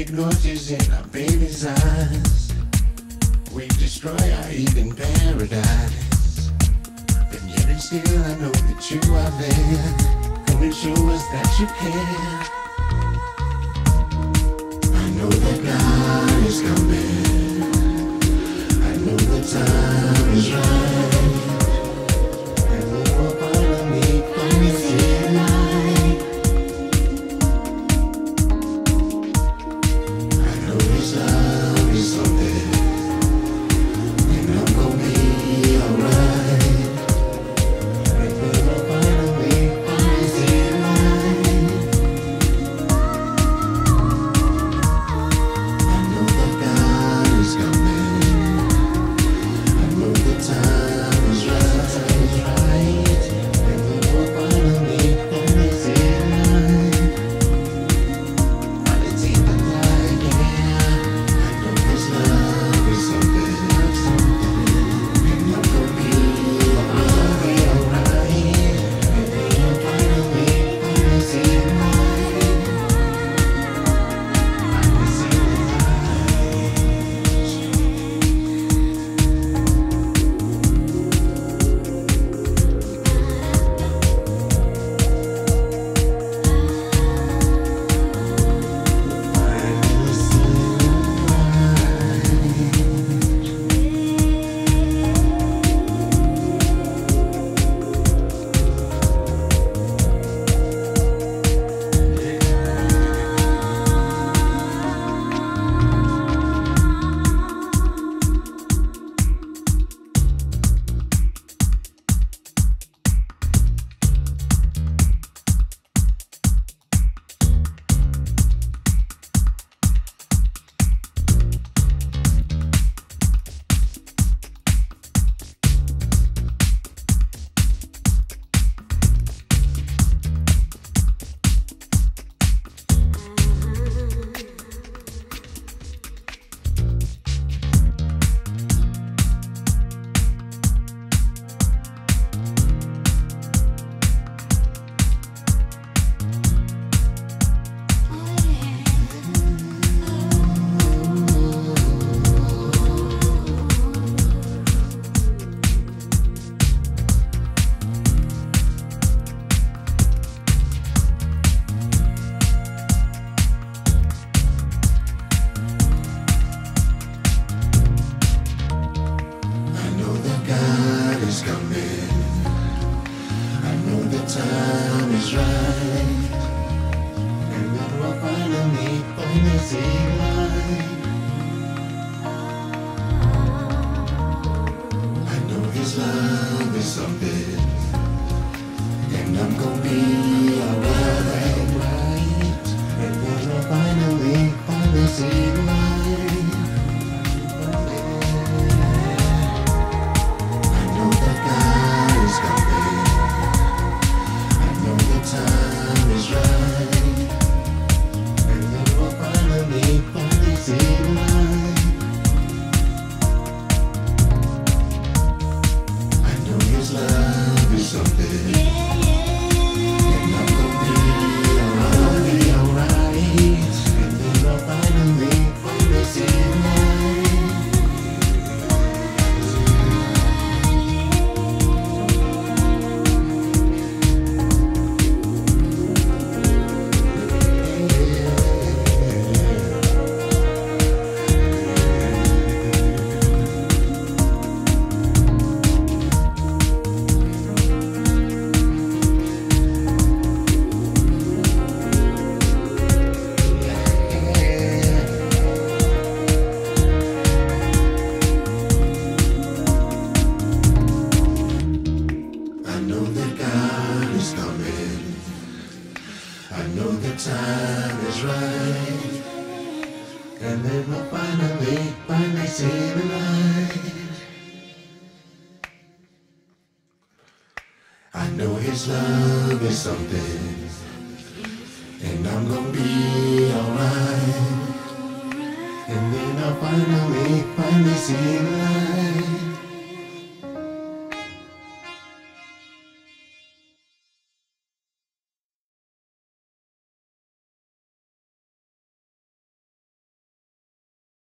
make noises in our baby's eyes. We destroy our Eden paradise. But yet and still I know that you are there. Come and show us that you care. I know that God is coming. I know the time is right. I know what I need when it's here. And then I'll finally see the light.